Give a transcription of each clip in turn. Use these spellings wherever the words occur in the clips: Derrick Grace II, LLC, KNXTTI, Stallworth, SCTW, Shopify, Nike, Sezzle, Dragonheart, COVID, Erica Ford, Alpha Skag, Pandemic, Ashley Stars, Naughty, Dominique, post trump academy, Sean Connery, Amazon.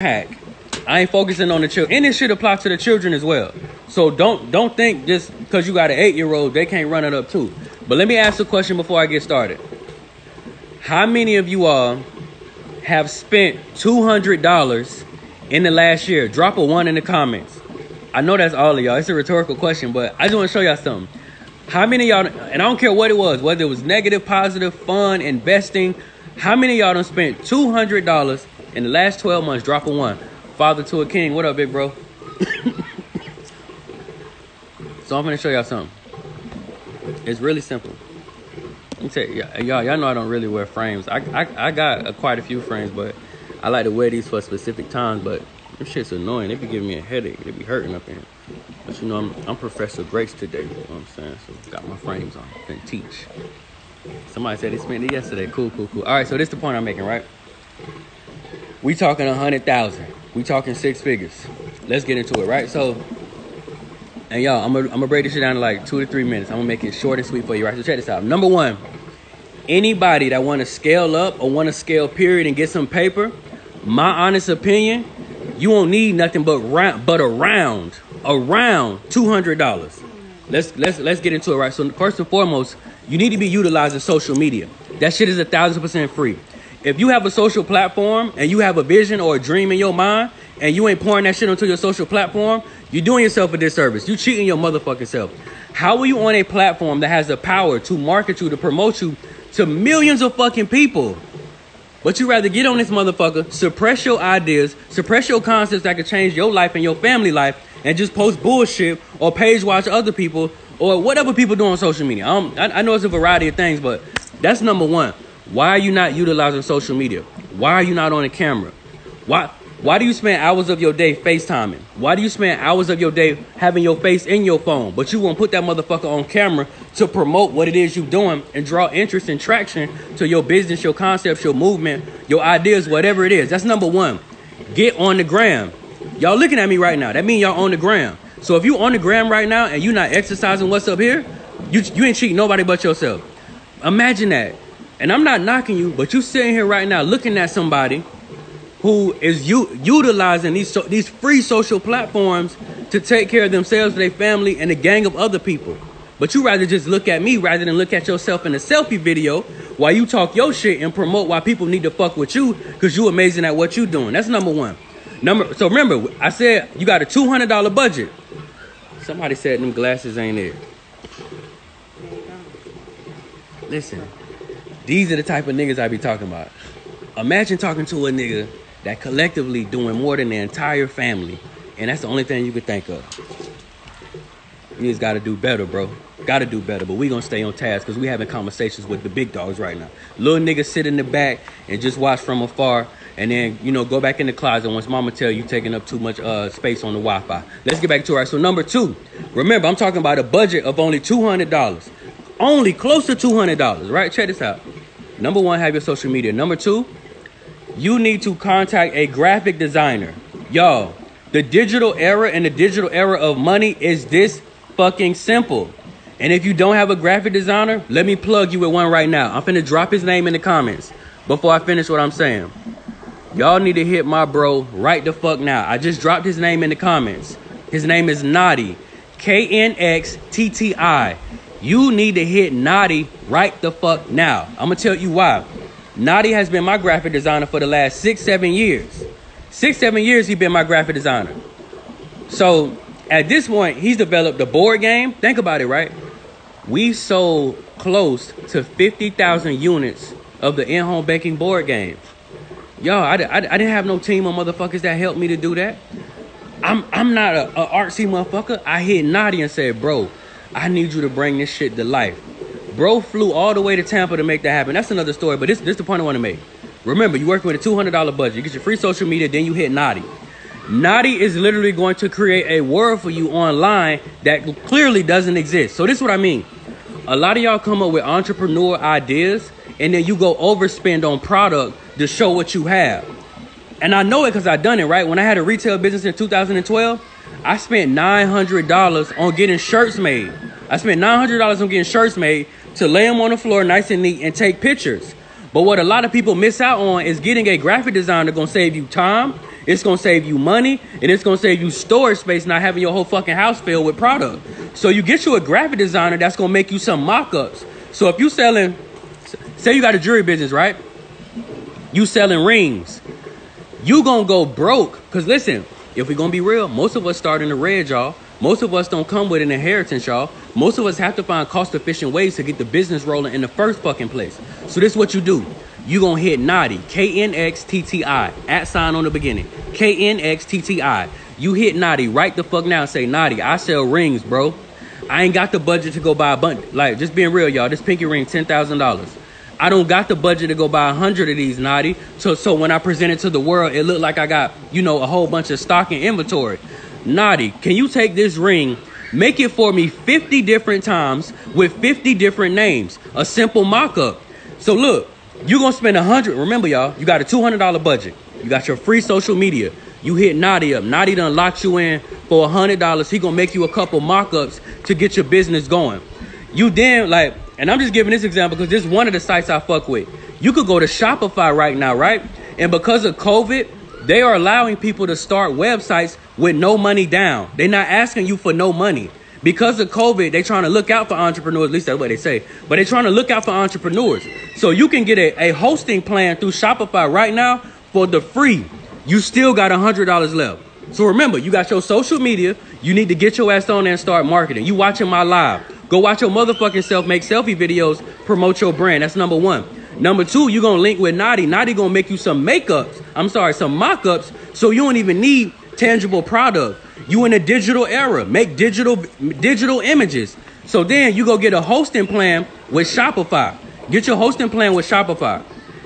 hack. I ain't focusing on the children, and it should apply to the children as well. So don't think just because you got an 8-year-old they can't run it up too. But let me ask a question before I get started. How many of you all have spent $200 in the last year? Drop a one in the comments. I know that's all of y'all. It's a rhetorical question, but I just want to show y'all something. How many of y'all, and I don't care what it was, whether it was negative, positive, fun, investing, how many of y'all done spent $200 in the last 12 months? Drop a one. Father to a king. What up, big bro? So I'm going to show y'all something. It's really simple. Y'all know I don't really wear frames. I got quite a few frames, but I like to wear these for specific times, but this shit's annoying. They be giving me a headache. They be hurting up in here. But you know, I'm Professor Grace today. You know what I'm saying? So got my frames on. Then teach. Somebody said they spent it yesterday. Cool. All right, so this the point I'm making, right? We talking 100,000. We talking six figures. Let's get into it, right? So, and y'all, I'm gonna break this shit down in like 2 to 3 minutes. I'm gonna make it short and sweet for you, right? So check this out. Number one, anybody that wanna scale up or wanna scale period and get some paper, my honest opinion, you won't need nothing but around $200. Let's get into it, right? So first and foremost, you need to be utilizing social media. That shit is 1,000% free. If you have a social platform and you have a vision or a dream in your mind and you ain't pouring that shit onto your social platform, you're doing yourself a disservice. You cheating your motherfucking self. How are you on a platform that has the power to market you, to promote you to millions of fucking people? But you rather get on this motherfucker, suppress your ideas, suppress your concepts that could change your life and your family life, and just post bullshit or page watch other people or whatever people do on social media. I know it's a variety of things, but that's number one. Why are you not utilizing social media? Why are you not on a camera? Why do you spend hours of your day FaceTiming? Why do you spend hours of your day having your face in your phone, but you won't put that motherfucker on camera to promote what it is you're doing and draw interest and traction to your business, your concepts, your movement, your ideas, whatever it is? That's number one. Get on the gram. Y'all looking at me right now. That means y'all on the gram. So if you on the gram right now and you're not exercising what's up here, you ain't cheating nobody but yourself. Imagine that. And I'm not knocking you, but you sitting here right now looking at somebody who is utilizing these free social platforms to take care of themselves, their family, and a gang of other people. But you rather just look at me rather than look at yourself in a selfie video while you talk your shit and promote why people need to fuck with you because you amazing at what you doing. That's number one. So remember, I said you got a $200 budget. Somebody said them glasses ain't it. Listen, these are the type of niggas I be talking about. Imagine talking to a nigga that collectively doing more than their entire family, and that's the only thing you could think of. You just gotta do better, bro. Gotta do better, but we gonna stay on task because we having conversations with the big dogs right now. Little niggas sit in the back and just watch from afar, and then, you know, go back in the closet once mama tell you taking up too much space on the Wi-Fi. Let's get back to it. Right, so number two, remember, I'm talking about a budget of only $200, only close to $200, right? Check this out. Number one, have your social media. Number two, you need to contact a graphic designer. Y'all, the digital era and the digital era of money is this fucking simple. And if you don't have a graphic designer, let me plug you with one right now. I'm finna drop his name in the comments before I finish what I'm saying. Y'all need to hit my bro right the fuck now. I just dropped his name in the comments. His name is Naughty. KNXTTI. You need to hit Naughty right the fuck now. I'm gonna tell you why. Naughty has been my graphic designer for the last 6-7 years. 6-7 years he's been my graphic designer. So at this point, he's developed a board game. Think about it, right? We sold close to 50,000 units of the in-home banking board game. Y'all, I didn't have no team of motherfuckers that helped me to do that. I'm not a artsy motherfucker. I hit Naughty and said, bro, I need you to bring this shit to life. Bro flew all the way to Tampa to make that happen. That's another story, but this is the point I want to make. Remember, you work with a $200 budget. You get your free social media, then you hit Naughty. Naughty is literally going to create a world for you online that clearly doesn't exist. So this is what I mean. A lot of y'all come up with entrepreneur ideas, and then you go overspend on product to show what you have. And I know it because I done it, right? When I had a retail business in 2012, I spent $900 on getting shirts made. I spent $900 on getting shirts made to lay them on the floor nice and neat and take pictures. But what a lot of people miss out on is getting a graphic designer gonna save you time. It's going to save you money, and it's going to save you storage space, not having your whole fucking house filled with product. So you get you a graphic designer that's going to make you some mock-ups. So if you selling, say you got a jewelry business, right? You selling rings. You going to go broke. Because listen, if we're going to be real, most of us start in the red, y'all. Most of us don't come with an inheritance, y'all. Most of us have to find cost-efficient ways to get the business rolling in the first fucking place. So this is what you do. You gonna hit Naughty, K-N-X-T-T-I, @ on the beginning, K-N-X-T-T-I. You hit Naughty right the fuck now and say, Naughty, I sell rings, bro. I ain't got the budget to go buy a bunch. Like, just being real, y'all, this pinky ring, $10,000. I don't got the budget to go buy 100 of these, Naughty. So when I present it to the world, it looked like I got, you know, a whole bunch of stock and inventory. Naughty, can you take this ring, make it for me 50 different times with 50 different names? A simple mock-up. So look, you're going to spend $100. Remember, y'all, you got a $200 budget. You got your free social media. You hit Naughty up. Naughty done locked you in for $100. He going to make you a couple mock-ups to get your business going. You then, like, and I'm just giving this example because this is one of the sites I fuck with. You could go to Shopify right now, right? And because of COVID, they are allowing people to start websites with no money down. They're not asking you for no money. Because of COVID, they're trying to look out for entrepreneurs. At least that's what they say. But they're trying to look out for entrepreneurs. So you can get a hosting plan through Shopify right now for the free. You still got $100 left. So remember, you got your social media. You need to get your ass on there and start marketing. You watching my live. Go watch your motherfucking self make selfie videos. Promote your brand. That's number one. Number two, you're going to link with Naughty. Naughty going to make you some makeups. I'm sorry, some mock-ups. So you don't even need tangible product. You in a digital era. Make digital images. So then you go get a hosting plan with Shopify. Get your hosting plan with Shopify.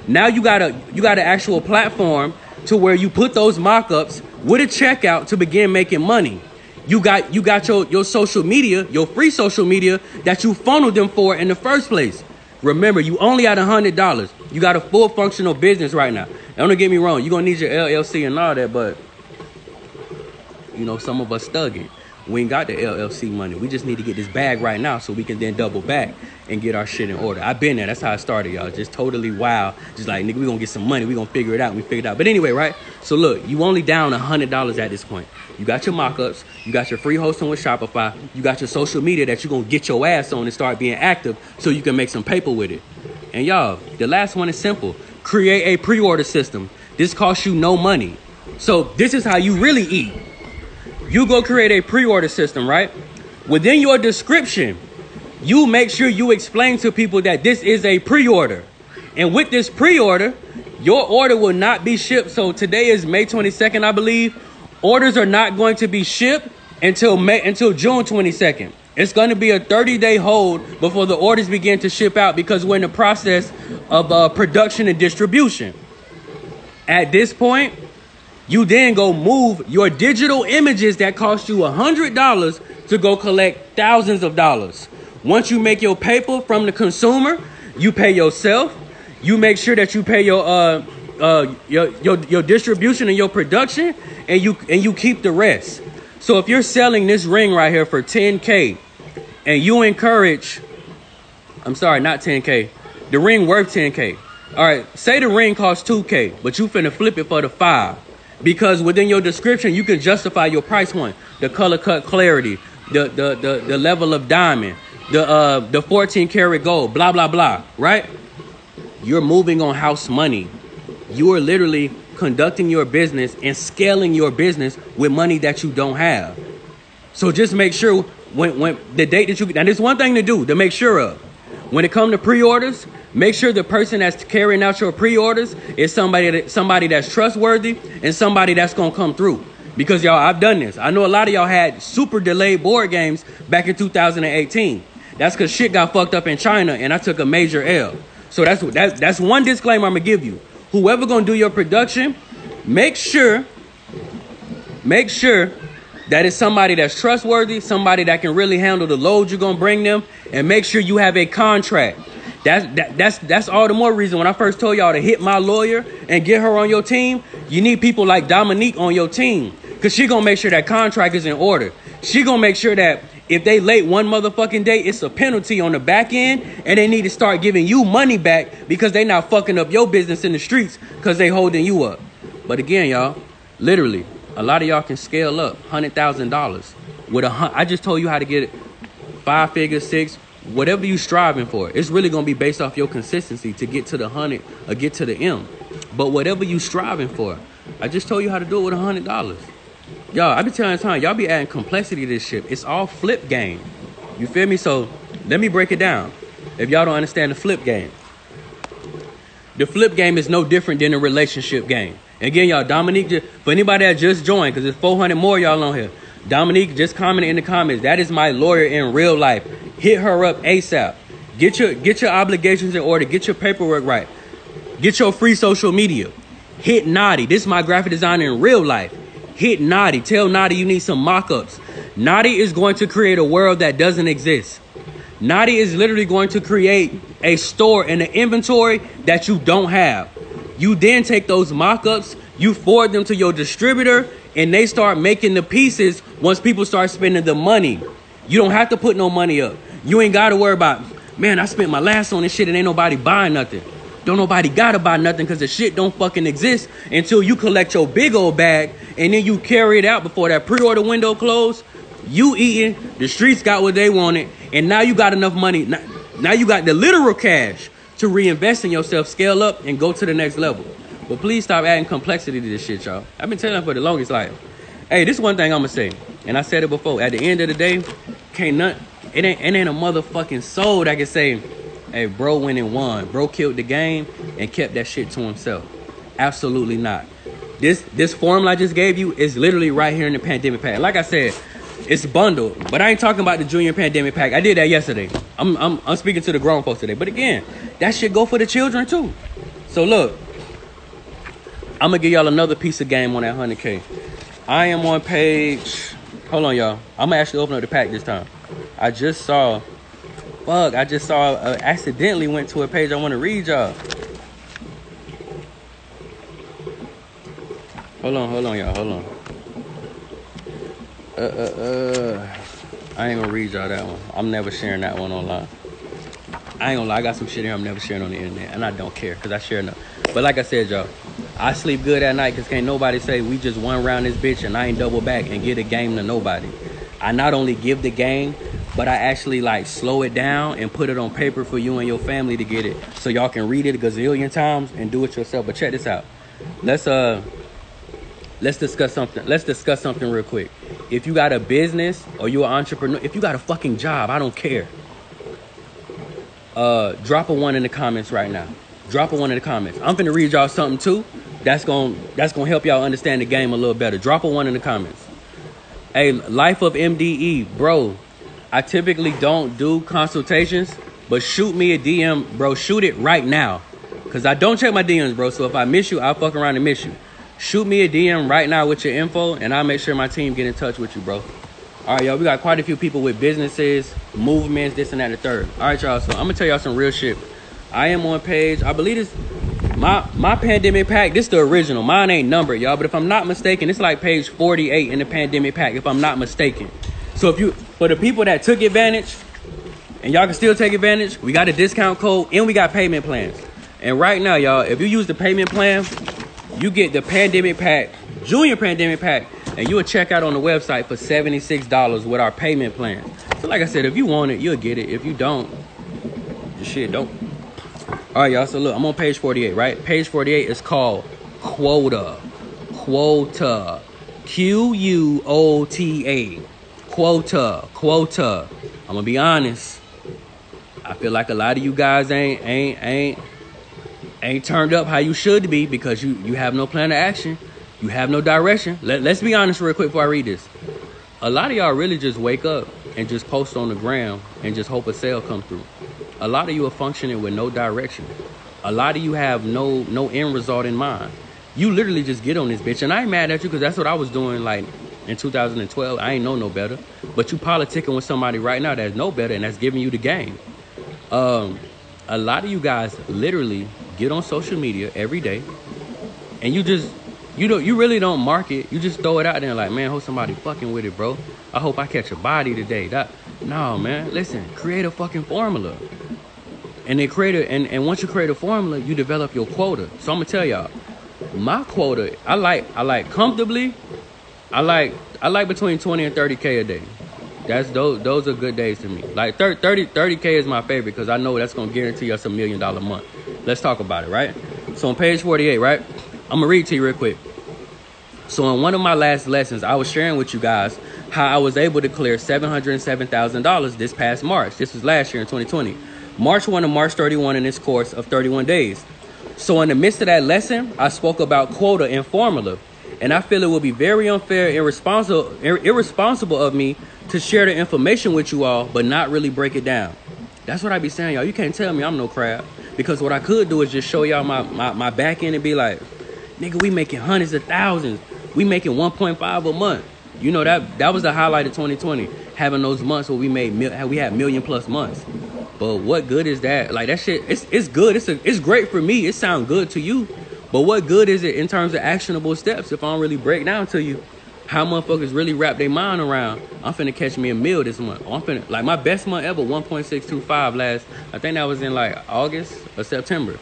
Now you got an actual platform to where you put those mock-ups with a checkout to begin making money. You got your social media, your free social media that you funneled them for in the first place. Remember, you only had $100. You got a full functional business right now. And don't get me wrong, you're going to need your LLC and all that, but you know, some of us thugging. We ain't got the LLC money. We just need to get this bag right now so we can then double back and get our shit in order. I've been there. That's how I started, y'all. Just totally wild. Just like, nigga, we gonna get some money. We gonna figure it out. We figured it out. But anyway, right? So look, you only down $100 at this point. You got your mock-ups. You got your free hosting with Shopify. You got your social media that you gonna get your ass on and start being active so you can make some paper with it. And y'all, the last one is simple. Create a pre-order system. This costs you no money. So this is how you really eat. You go create a pre-order system, right? Within your description, you make sure you explain to people that this is a pre-order. And with this pre-order, your order will not be shipped. So today is May 22nd, I believe. Orders are not going to be shipped until June 22nd. It's going to be a 30-day hold before the orders begin to ship out because we're in the process of production and distribution. At this point, you then go move your digital images that cost you $100 to go collect thousands of dollars. Once you make your paper from the consumer, you pay yourself. You make sure that you pay your distribution and your production, and you keep the rest. So if you're selling this ring right here for $10K, and you encourage, I'm sorry, not $10K, the ring worth $10K. All right, say the ring costs $2K, but you finna flip it for the $5K. Because within your description, you can justify your price point, the color cut clarity, the level of diamond, the 14 karat gold, blah, blah, blah, right? You're moving on house money. You are literally conducting your business and scaling your business with money that you don't have. So just make sure when the date that you, now there's one thing to do to make sure of. When it comes to pre-orders, make sure the person that's carrying out your pre-orders is somebody that's trustworthy and somebody that's going to come through. Because, y'all, I've done this. I know a lot of y'all had super delayed board games back in 2018. That's because shit got fucked up in China and I took a major L. So that's one disclaimer I'm going to give you. Whoever going to do your production, make sure that is somebody that's trustworthy, somebody that can really handle the load you're going to bring them, and make sure you have a contract. That's all the more reason when I first told y'all to hit my lawyer and get her on your team. You need people like Dominique on your team because she going to make sure that contract is in order. She going to make sure that if they late one motherfucking day, it's a penalty on the back end and they need to start giving you money back because they not fucking up your business in the streets because they holding you up. But again, y'all, Literally, a lot of y'all can scale up $100,000 with I just told you how to get it 5 figures, 6, whatever you striving for. It's really going to be based off your consistency to get to the 100 or get to the M. But whatever you striving for, I just told you how to do it with $100. Y'all, I be telling time, y'all be adding complexity to this shit. It's all flip game. You feel me? So let me break it down. If y'all don't understand the flip game. The flip game is no different than a relationship game. Again, y'all, Dominique, for anybody that just joined, because there's 400 more y'all on here. Dominique just commented in the comments, that is my lawyer in real life. Hit her up ASAP. Get your obligations in order. Get your paperwork right. Get your free social media. Hit Naughty. This is my graphic designer in real life. Hit Naughty. Tell Naughty you need some mock-ups. Naughty is going to create a world that doesn't exist. Naughty is literally going to create a store and an inventory that you don't have. You then take those mock-ups, you forward them to your distributor, and they start making the pieces once people start spending the money. You don't have to put no money up. You ain't got to worry about, man, I spent my last on this shit and ain't nobody buying nothing. Don't nobody gotta buy nothing because the shit don't fucking exist until you collect your big old bag and then you carry it out before that pre-order window closed. You eating, the streets got what they wanted, and now you got enough money. Now you got the literal cash to reinvest in yourself, scale up, and go to the next level. But please stop adding complexity to this shit, y'all. I've been telling them for the longest life. Hey, this one thing I'm gonna say, and I said it before. At the end of the day, it ain't a motherfucking soul that can say, hey, bro went and won. Bro killed the game and kept that shit to himself. Absolutely not. This formula I just gave you is literally right here in the pandemic pack. Like I said, it's bundled, but I ain't talking about the junior pandemic pack. I did that yesterday. I'm speaking to the grown folks today. But again, that shit go for the children too. So look, I'm gonna give y'all another piece of game on that 100K. I am on page. Hold on, y'all. I'm gonna actually open up the pack this time. I just saw. Fuck, I just saw, accidentally went to a page I want to read y'all. Hold on, y'all, hold on. I ain't gonna read y'all that one. I'm never sharing that one online. I ain't gonna lie, I got some shit here I'm never sharing on the internet, and I don't care, because I share enough. But like I said, y'all, I sleep good at night, because can't nobody say we just one round this bitch, and I ain't double back and get a game to nobody. I not only give the game, but I actually like slow it down and put it on paper for you and your family to get it. So y'all can read it a gazillion times and do it yourself. But check this out. Let's discuss something. Let's discuss something real quick. If you got a business or you're an entrepreneur, if you got a fucking job, I don't care. Drop a one in the comments right now. Drop a one in the comments. I'm finna read y'all something too. That's gonna help y'all understand the game a little better. Drop a one in the comments. Hey, Life of MDE, bro. I typically don't do consultations, but shoot me a DM, bro. Shoot it right now. Because I don't check my DMs, bro. So if I miss you, I'll fuck around and miss you. Shoot me a DM right now with your info, and I'll make sure my team get in touch with you, bro. All right, y'all. We got quite a few people with businesses, movements, this and that, and the third. All right, y'all. So I'm going to tell y'all some real shit. I am on page. I believe this. My pandemic pack, this the original. Mine ain't numbered, y'all. But if I'm not mistaken, it's like page 48 in the pandemic pack, if I'm not mistaken. So if you, for the people that took advantage, and y'all can still take advantage, we got a discount code and we got payment plans. And right now, y'all, if you use the payment plan, you get the pandemic pack, junior pandemic pack, and you'll check out on the website for $76 with our payment plan. So like I said, if you want it, you'll get it. If you don't, shit, don't. All right, y'all, so look, I'm on page 48, right? Page 48 is called Quota. Quota. Q-U-O-T-A. Quota. I'm gonna be honest. I feel like a lot of you guys ain't turned up how you should be because you have no plan of action. You have no direction. Let's be honest real quick before I read this. A lot of y'all really just wake up and just post on the gram and just hope a sale come through. A lot of you are functioning with no direction. A lot of you have no end result in mind. You literally just get on this bitch, and I ain't mad at you because that's what I was doing like in 2012, I ain't know no better. But you politicking with somebody right now that's no better and that's giving you the game. A lot of you guys literally get on social media every day and you really don't market. You just throw it out there like, man, hope somebody fucking with it, bro. I hope I catch a body today. No, man, listen, create a fucking formula. And once you create a formula, you develop your quota. So I'm gonna tell y'all, my quota, I like comfortably. I like between 20 and 30K a day. That's those are good days to me. Like 30K is my favorite because I know that's going to guarantee us $1 million month. Let's talk about it, right? So on page 48, right? I'm going to read to you real quick. So in one of my last lessons, I was sharing with you guys how I was able to clear $707,000 this past March. This was last year in 2020. March 1 to March 31 in this course of 31 days. So in the midst of that lesson, I spoke about quota and formula. And I feel it would be very unfair and irresponsible of me to share the information with you all, but not really break it down. That's what I be saying, y'all. You can't tell me I'm no crab, because what I could do is just show y'all my back end and be like, nigga, we making hundreds of thousands. We making 1.5 a month. You know, that was the highlight of 2020, having those months where we had million plus months. But what good is that? Like, that shit, it's good. It's great for me. It sounds good to you. But what good is it in terms of actionable steps if I don't really break down to you how motherfuckers really wrap their mind around, I'm finna catch me a meal this month. I'm finna, like, my best month ever, 1.625 last, I think that was in like August or September.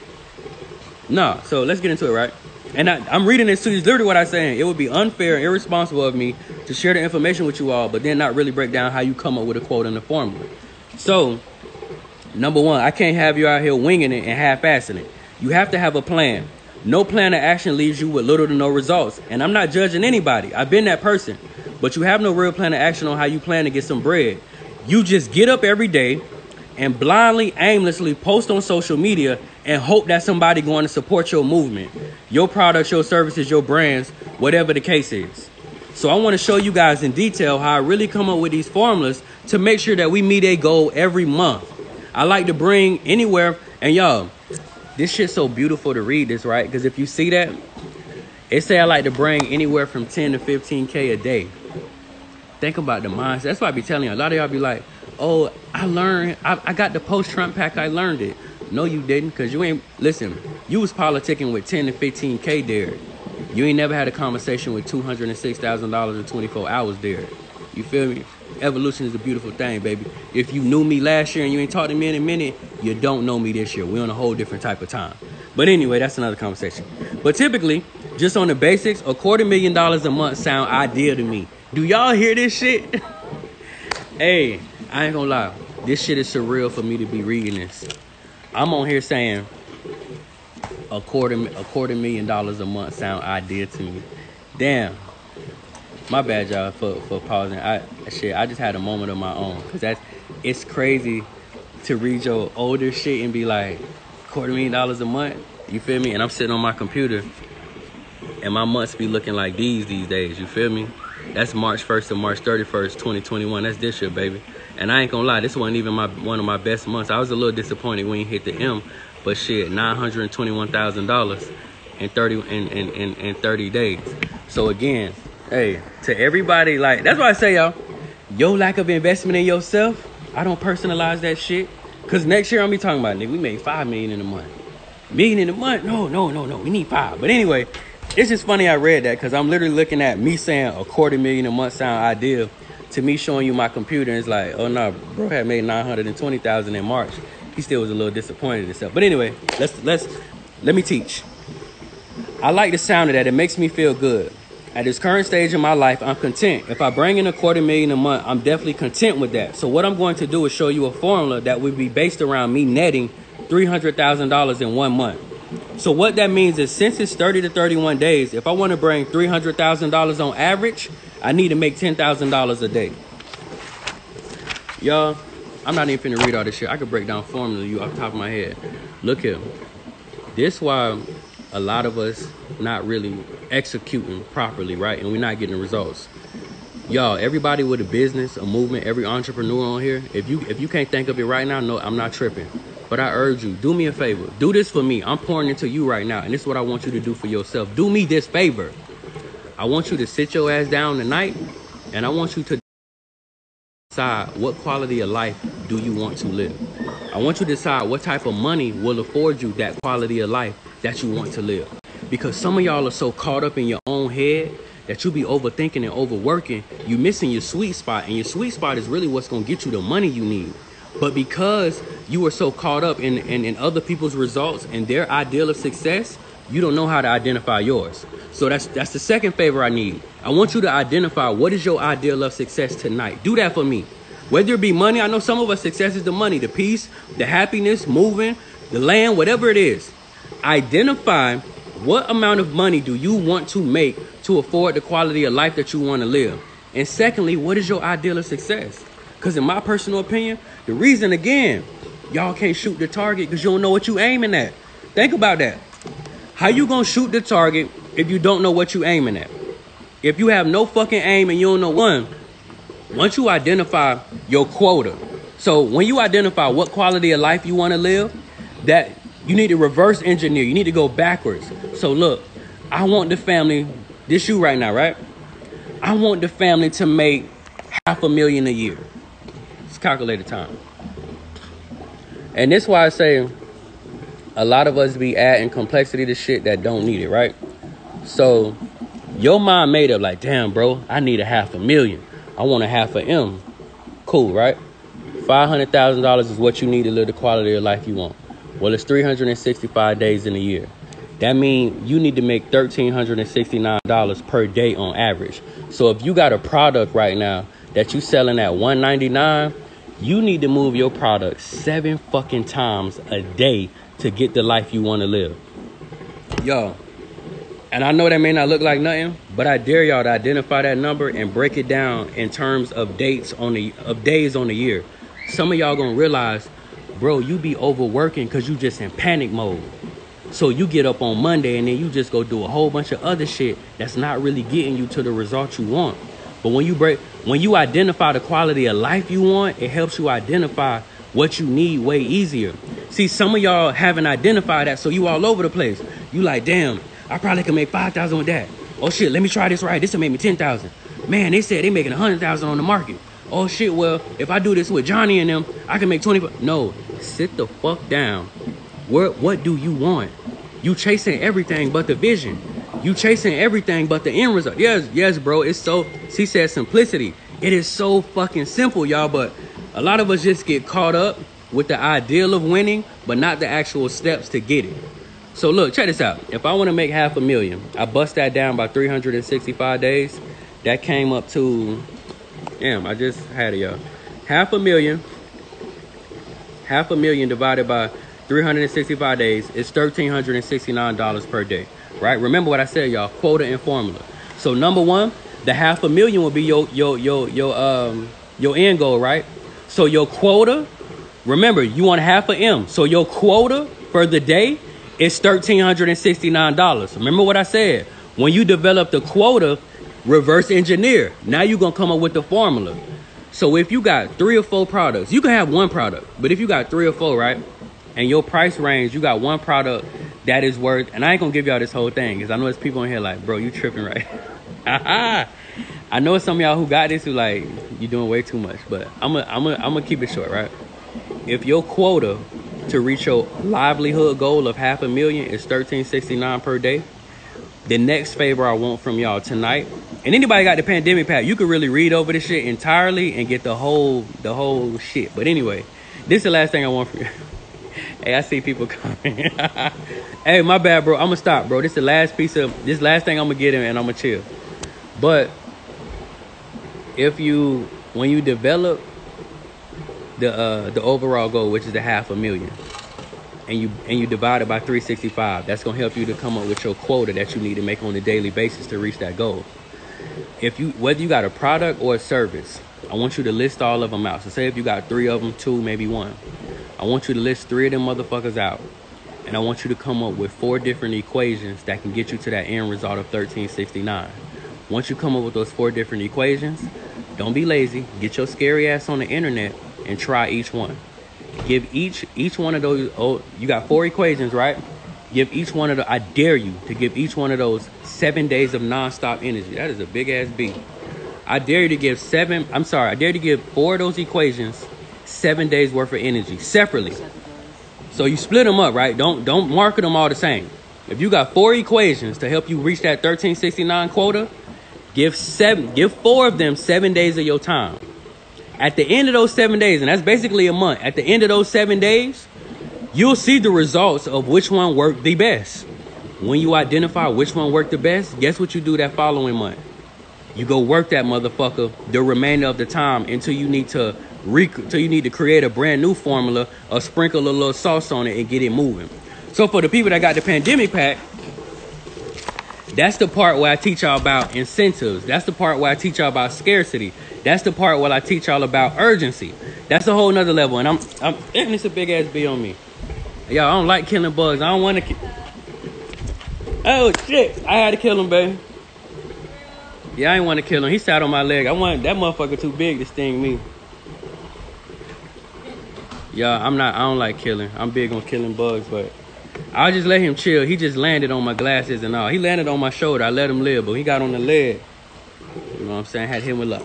Nah, so let's get into it, right? And I'm reading this to you, literally what I'm saying. It would be unfair and irresponsible of me to share the information with you all, but then not really break down how you come up with a quote and a formula. So, number one, I can't have you out here winging it and half-assing it. You have to have a plan. No plan of action leaves you with little to no results. And I'm not judging anybody. I've been that person. But you have no real plan of action on how you plan to get some bread. You just get up every day and blindly, aimlessly post on social media and hope that somebody going to support your movement, your products, your services, your brands, whatever the case is. So I want to show you guys in detail how I really come up with these formulas to make sure that we meet a goal every month. I like to bring anywhere, and y'all, this shit's so beautiful to read this, right? Because if you see that, it say I like to bring anywhere from 10 to 15K a day. Think about the mindset. That's why I be telling you. A lot of y'all be like, oh, I learned. I got the post Trump pack. I learned it. No, you didn't, because you ain't. Listen, you was politicking with 10 to 15K there. You ain't never had a conversation with $206,000 in 24 hours there. You feel me? Evolution is a beautiful thing, baby. If you knew me last year and you ain't talked to me in a minute, you don't know me this year. We're on a whole different type of time. But anyway, that's another conversation. But typically, just on the basics, $250,000 a month sound ideal to me. Do y'all hear this shit? Hey, I ain't gonna lie. This shit is surreal for me to be reading this. I'm on here saying $250,000 a month sound ideal to me. Damn. My bad, y'all, for pausing. I just had a moment of my own. Cause it's crazy to read your older shit and be like, $250,000 a month. You feel me? And I'm sitting on my computer and my months be looking like these days. You feel me? That's March 1st to March 31st, 2021. That's this year, baby. And I ain't gonna lie, this wasn't even one of my best months. I was a little disappointed when you hit the M, but shit, $921,000 in 30 days. So again, hey, to everybody, like, that's why I say, y'all, your lack of investment in yourself, I don't personalize that shit. Because next year, I'm be talking about, nigga, we made $5 million in a month. Million in a month? No, we need $5 million. But anyway, it's just funny I read that, because I'm literally looking at me saying $250,000 a month sound ideal to me, showing you my computer, and it's like, oh, no, bro had made $920,000 in March. He still was a little disappointed in himself. But anyway, let me teach. I like the sound of that. It makes me feel good. At this current stage in my life, I'm content. If I bring in $250,000 a month, I'm definitely content with that. So what I'm going to do is show you a formula that would be based around me netting $300,000 in 1 month. So what that means is, since it's 30 to 31 days, if I want to bring $300,000 on average, I need to make $10,000 a day. Y'all, I'm not even finna read all this shit. I could break down formula to you off the top of my head. Look here. This why a lot of us not really executing properly, right? And we're not getting the results. Y'all, everybody with a business, a movement, every entrepreneur on here, if you can't think of it right now, no, I'm not tripping. But I urge you, do me a favor. Do this for me. I'm pouring into you right now, and this is what I want you to do for yourself. Do me this favor. I want you to sit your ass down tonight, and I want you to decide what quality of life do you want to live. I want you to decide what type of money will afford you that quality of life that you want to live. Because some of y'all are so caught up in your own head that you be overthinking and overworking. You missing your sweet spot, and your sweet spot is really what's going to get you the money you need. But because you are so caught up in other people's results and their ideal of success, you don't know how to identify yours. So that's the second favor I need. I want you to identify what is your ideal of success tonight. Do that for me. Whether it be money, I know some of us success is the money, the peace, the happiness, moving, the land, whatever it is. Identify what amount of money do you want to make to afford the quality of life that you want to live. And secondly, what is your ideal of success? Because in my personal opinion, the reason, again, y'all can't shoot the target because you don't know what you aiming at. Think about that. How you gonna shoot the target if you don't know what you aiming at? If you have no fucking aim and you don't know one, once you identify your quota. So when you identify what quality of life you want to live, that you need to reverse engineer. You need to go backwards. So look, I want the family, this you right now, right? I want the family to make $500,000 a year. It's calculated time. And this is why I say a lot of us be adding complexity to shit that don't need it, right? So your mind made up like, damn, bro, I need $500,000. I want $500,000. Cool, right? $500,000 is what you need to live the quality of life you want. Well, it's 365 days in a year. That means you need to make $1,369 per day on average. So if you got a product right now that you selling at $199, you need to move your product 7 fucking times a day to get the life you want to live. Yo, and I know that may not look like nothing, but I dare y'all to identify that number and break it down in terms of days on the year. Some of y'all gonna realize, bro, you be overworking because you just in panic mode. So you get up on Monday and then you just go do a whole bunch of other shit that's not really getting you to the result you want. But when you identify the quality of life you want, it helps you identify what you need way easier. See, some of y'all haven't identified that, so you all over the place. You like, damn, I probably can make $5,000 with that. Oh shit, let me try this right. This will make me $10,000. Man, they said they making $100,000 on the market. Oh shit, well, if I do this with Johnny and them, I can make $25. No, sit the fuck down. What do you want? You chasing everything but the vision. You chasing everything but the end result. Yes, bro. It's so, she said simplicity. It is so fucking simple, y'all. But a lot of us just get caught up with the ideal of winning, but not the actual steps to get it. So look, check this out. If I want to make $500,000, I bust that down by 365 days. That came up to, damn, I just had it, y'all. $500,000 divided by 365 days is $1,369 per day, right? Remember what I said, y'all, quota and formula. So number one, the $500,000 will be your end goal, right? So your quota, remember, you want $500,000. So your quota for the day is $1,369. Remember what I said, when you develop the quota, reverse engineer. Now you're gonna come up with the formula. So if you got 3 or 4 products, you can have one product, but if you got 3 or 4, right? And your price range, you got one product that is worth, and I ain't gonna give y'all this whole thing because I know there's people in here like, bro, you tripping, right? I know some of y'all who got this who like, you doing way too much, but I'm gonna keep it short, right? If your quota to reach your livelihood goal of $500,000 is $1,369 per day, the next favor I want from y'all tonight, and anybody got the pandemic pack, you could really read over this shit entirely and get the whole shit. But anyway, this is the last thing I want from you. Hey, I see people coming. Hey, my bad, bro. I'm gonna stop, bro. This is the last piece of this last thing I'm gonna get in, and I'm gonna chill. But if you, when you develop the overall goal, which is the $500,000, and you divide it by 365, that's gonna help you to come up with your quota that you need to make on a daily basis to reach that goal. If you, whether you got a product or a service, I want you to list all of them out. So say if you got 3 of them, 2, maybe 1. I want you to list 3 of them motherfuckers out. And I want you to come up with 4 different equations that can get you to that end result of $1,369. Once you come up with those 4 different equations, don't be lazy. Get your scary ass on the internet and try each one. Give each one of those, oh, you got 4 equations, right? Give each one of the, I dare you to give each one of those 7 days of nonstop energy. That is a big ass beat. I dare you to give 4 of those equations 7 days worth of energy separately. So you split them up, right? Don't market them all the same. If you got 4 equations to help you reach that 1369 quota, give 4 of them 7 days of your time. At the end of those 7 days, and that's basically a month, at the end of those 7 days, you'll see the results of which one worked the best. When you identify which one worked the best, guess what you do that following month? You go work that motherfucker the remainder of the time until you need to create a brand new formula or sprinkle a little sauce on it and get it moving. So for the people that got the pandemic pack, that's the part where I teach y'all about incentives. That's the part where I teach y'all about scarcity. That's the part where I teach y'all about urgency. That's a whole nother level. And I'm and it's a big ass B on me. Y'all, I don't like killing bugs. I don't want to oh shit, I had to kill him, baby. Yeah, I ain't want to kill him. He sat on my leg. I want that motherfucker too big to sting me. Yeah, I don't like killing. I'm big on killing bugs, but I'll just let him chill. He just landed on my glasses and all. He landed on my shoulder. I let him live, but he got on the leg. You know what I'm saying? Had him with luck.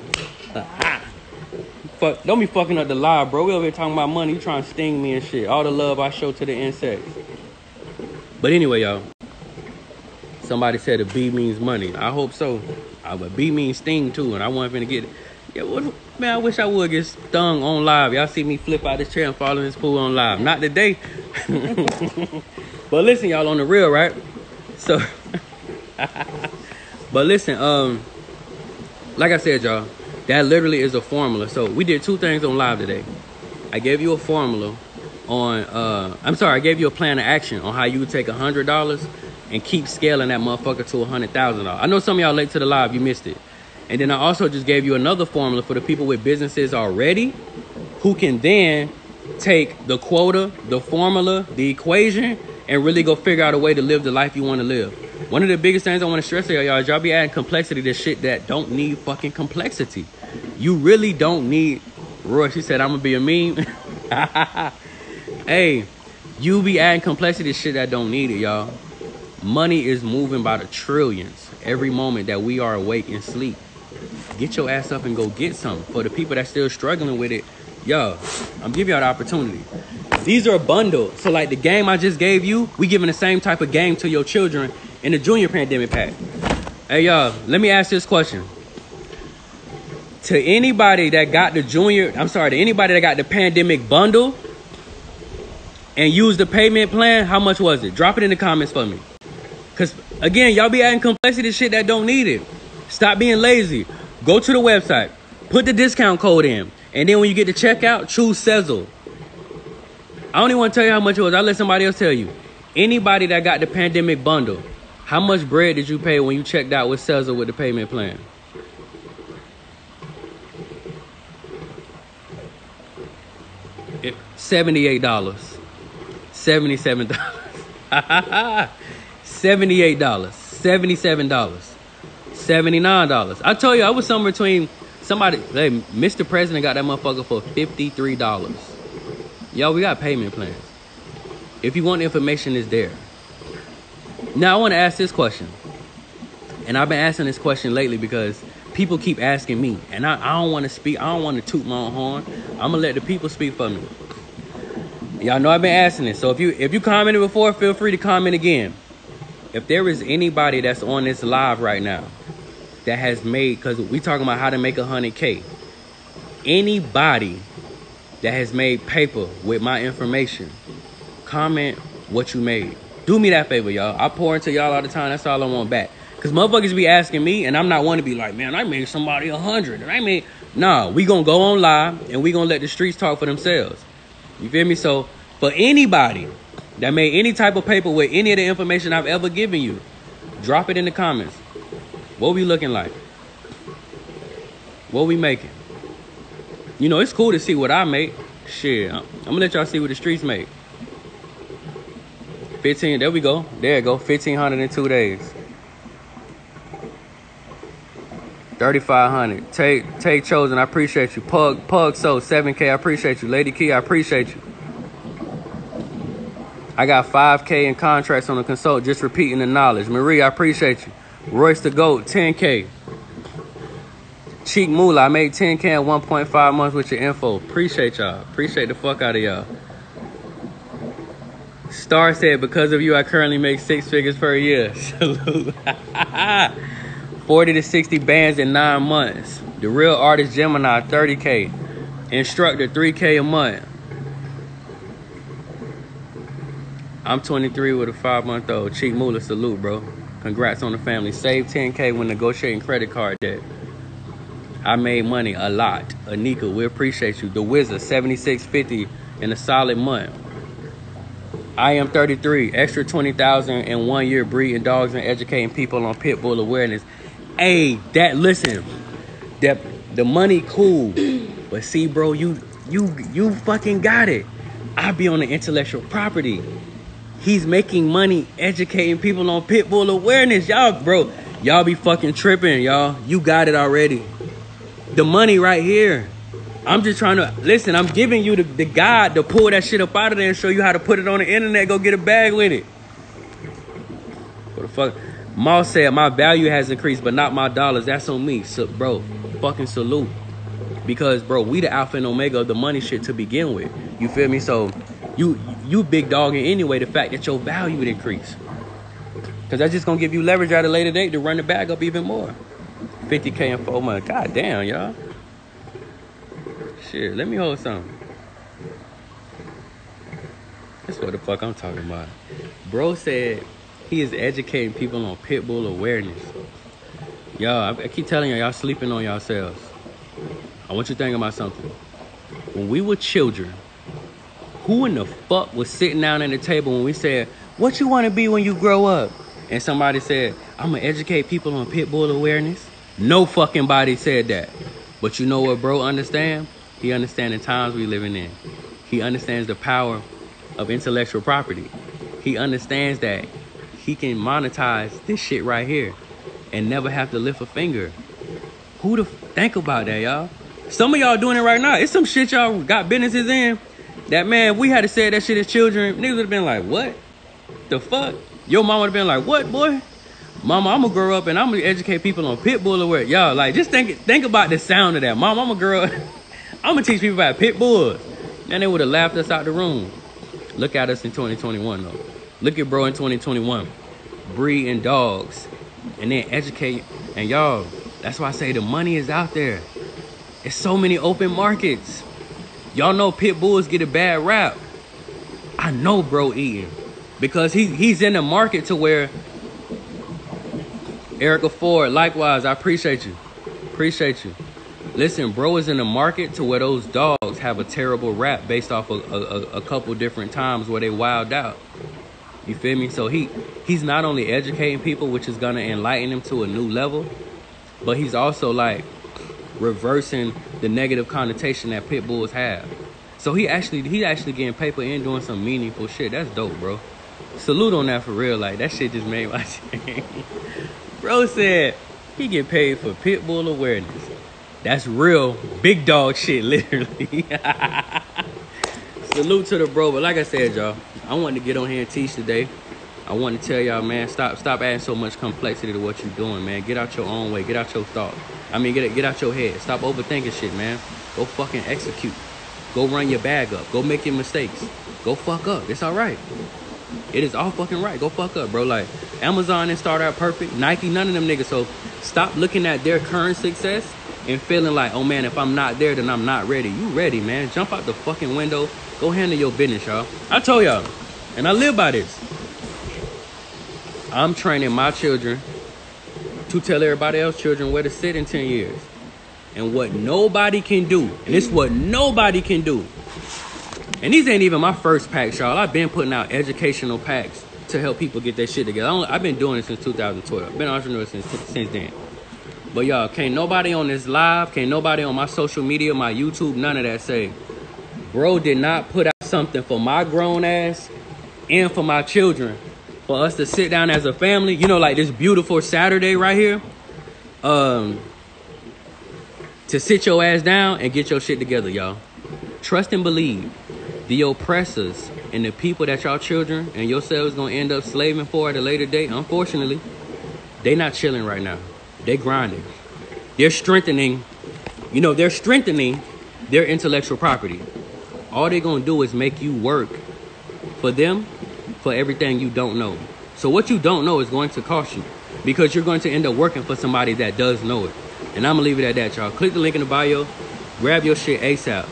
Fuck, don't be fucking up the live, bro. We over here talking about money. You trying to sting me and shit. All the love I show to the insects. But anyway, y'all. Somebody said a B means money. I hope so. But B means sting too, and I wasn't finna get it. Yeah, man, I wish I would get stung on live. Y'all see me flip out this chair and fall in this pool on live. Not today. But listen, y'all, on the real, right? So, but listen, like I said, y'all, that literally is a formula. So we did two things on live today. I gave you a formula on, I gave you a plan of action on how you would take $100 and keep scaling that motherfucker to $100,000. I know some of y'all late to the live, you missed it. And then I also just gave you another formula for the people with businesses already who can then take the quota, the formula, the equation, and really go figure out a way to live the life you want to live. One of the biggest things I want to stress to y'all is y'all be adding complexity to shit that don't need fucking complexity. You really don't need... Roy, she said, I'm going to be a meme. Hey, you be adding complexity to shit that don't need it, y'all. Money is moving by the trillions every moment that we are awake and sleep. Get your ass up and go get some. For the people that's still struggling with it, yo, I'm giving y'all the opportunity. These are bundled. So like the game I just gave you, we giving the same type of game to your children in the junior pandemic pack. Hey, y'all, let me ask this question. To anybody that got the to anybody that got the pandemic bundle and used the payment plan, how much was it? Drop it in the comments for me. Because, again, y'all be adding complexity to shit that don't need it. Stop being lazy. Go to the website. Put the discount code in. And then when you get to checkout, choose Sezzle. I don't even want to tell you how much it was. I'll let somebody else tell you. Anybody that got the pandemic bundle, how much bread did you pay when you checked out with Sezzle with the payment plan? $78. $77. $78, $77, $79. I told you I was somewhere between somebody. Hey, Mr. President got that motherfucker for $53. Y'all, we got payment plans. If you want information, it's there. Now I want to ask this question, and I've been asking this question lately because people keep asking me, and I don't want to speak. I don't want to toot my own horn. I'm gonna let the people speak for me. Y'all know I've been asking this, so if you commented before, feel free to comment again. If there is anybody that's on this live right now that has made, because we talking about how to make 100K. Anybody that has made paper with my information, comment what you made. Do me that favor, y'all. I pour into y'all all the time. That's all I want back. Because motherfuckers be asking me, and I'm not one to be like, man, I made somebody 100. And I made, nah, we going to go on live, and we going to let the streets talk for themselves. You feel me? So for anybody that made any type of paper with any of the information I've ever given you, drop it in the comments. What we looking like? What we making? You know, it's cool to see what I make. Shit, I'm gonna let y'all see what the streets make. 15, there we go. There you go, 1,500 in 2 days. 3,500. Take Chosen, I appreciate you. Pug So, 7K, I appreciate you. Lady Key, I appreciate you. I got 5K in contracts on the consult, just repeating the knowledge. Marie, I appreciate you. Royce the Goat, 10K. Cheek Moolah, I made 10K in 1.5 months with your info. Appreciate y'all. Appreciate the fuck out of y'all. Star said, because of you, I currently make 6 figures per year. Salute. 40 to 60 bands in 9 months. The Real Artist Gemini, 30K. Instructor, 3K a month. I'm 23 with a 5-month-old. Cheek Moolah, salute, bro. Congrats on the family. Save 10K when negotiating credit card debt. I made money a lot. Anika, we appreciate you. The Wizard, $76.50 in a solid month. I am 33. Extra 20,000 in 1 year breeding dogs and educating people on pit bull awareness. Hey, that listen. That the money cool, but see, bro, you fucking got it. I be on the intellectual property. He's making money educating people on pit bull awareness, y'all, bro. Y'all be fucking tripping, y'all. You got it already. The money right here. I'm just trying to listen. I'm giving you the guide to pull that shit up out of there and show you how to put it on the internet. Go get a bag with it. What the fuck? Ma said my value has increased, but not my dollars. That's on me, so, bro. Fucking salute, because bro, we the alpha and omega of the money shit to begin with. You feel me? So you big dogging anyway. The fact that your value would increase, because that's just gonna give you leverage at a later date to run the bag up even more. 50K in 4 months. God damn, y'all. Shit, let me hold something. That's what the fuck I'm talking about. Bro said he is educating people on pit bull awareness. Y'all, I keep telling y'all sleeping on yourselves. I want you to think about something. When we were children, who in the fuck was sitting down at the table when we said, what you want to be when you grow up? And somebody said, I'm going to educate people on pit bull awareness. No fucking body said that. But you know what, bro, understand? He understands the times we living in. He understands the power of intellectual property. He understands that he can monetize this shit right here and never have to lift a finger. Who the think about that, y'all? Some of y'all doing it right now. It's some shit y'all got businesses in that, man, if we had to say that shit as children, niggas would have been like, what the fuck? Your mom would have been like, what, boy? Mama, I'm gonna grow up and I'm gonna educate people on pit bull awareness. Y'all, like, just think about the sound of that. Mom, I'm gonna grow up. I'm gonna teach people about pit bulls. And they would have laughed us out the room. Look at us in 2021, though. Look at bro in 2021. Breeding dogs. And then educate. And y'all, that's why I say the money is out there. It's so many open markets. Y'all know pit bulls get a bad rap. I know bro eating. Because he's in the market to where... Erica Ford, likewise, I appreciate you. Appreciate you. Listen, bro is in the market to where those dogs have a terrible rap based off of a couple different times where they wild out. You feel me? So he's not only educating people, which is going to enlighten them to a new level, but he's also like reversing the negative connotation that pit bulls have. So he actually getting paper and doing some meaningful shit. That's dope, bro. Salute on that for real. Like, that shit just made my shit. Bro said he get paid for pit bull awareness. That's real big dog shit, literally. Salute to the bro. But like I said, y'all, I wanted to get on here and teach today. I want to tell y'all, man, stop adding so much complexity to what you're doing, man. Get out your own way. Get out your thought. I mean, get out your head. Stop overthinking shit, man. Go fucking execute. Go run your bag up. Go make your mistakes. Go fuck up. It's all right. It is all fucking right. Go fuck up, bro. Like, Amazon didn't start out perfect. Nike, none of them niggas. So stop looking at their current success and feeling like, oh man, if I'm not there, then I'm not ready. You ready, man. Jump out the fucking window. Go handle your business, y'all. I told y'all, and I live by this. I'm training my children to tell everybody else's children where to sit in 10 years. And what nobody can do. And it's what nobody can do. And these ain't even my first packs, y'all. I've been putting out educational packs to help people get their shit together. I've been doing it since 2012. I've been an entrepreneur since then. But y'all, can't nobody on this live, can't nobody on my social media, my YouTube, none of that say, bro did not put out something for my grown ass and for my children. For us to sit down as a family, you know, like this beautiful Saturday right here. To sit your ass down and get your shit together, y'all. Trust and believe. The oppressors and the people that y'all children and yourselves gonna end up slaving for at a later date, unfortunately, they not chilling right now. They grinding. They're strengthening, you know, they're strengthening their intellectual property. All they gonna do is make you work for them for everything you don't know. So what you don't know is going to cost you, because you're going to end up working for somebody that does know it. And I'm gonna leave it at that, y'all. Click the link in the bio, grab your shit ASAP.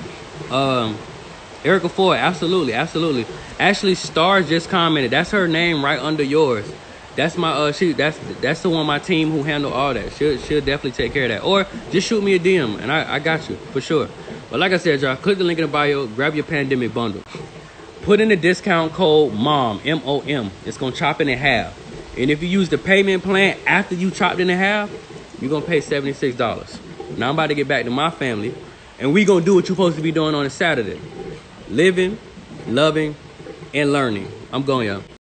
Erica Ford, absolutely, absolutely. Ashley Stars just commented. That's her name right under yours. That's my that's the one on my team who handle all that. She'll definitely take care of that. Or just shoot me a DM and I got you for sure. But like I said, y'all, click the link in the bio, grab your pandemic bundle. Put in the discount code MOM, M-O-M. It's gonna chop it in half. And if you use the payment plan after you chopped it in half, you're gonna pay $76. Now I'm about to get back to my family and we gonna do what you're supposed to be doing on a Saturday. Living, loving, and learning. I'm going, y'all.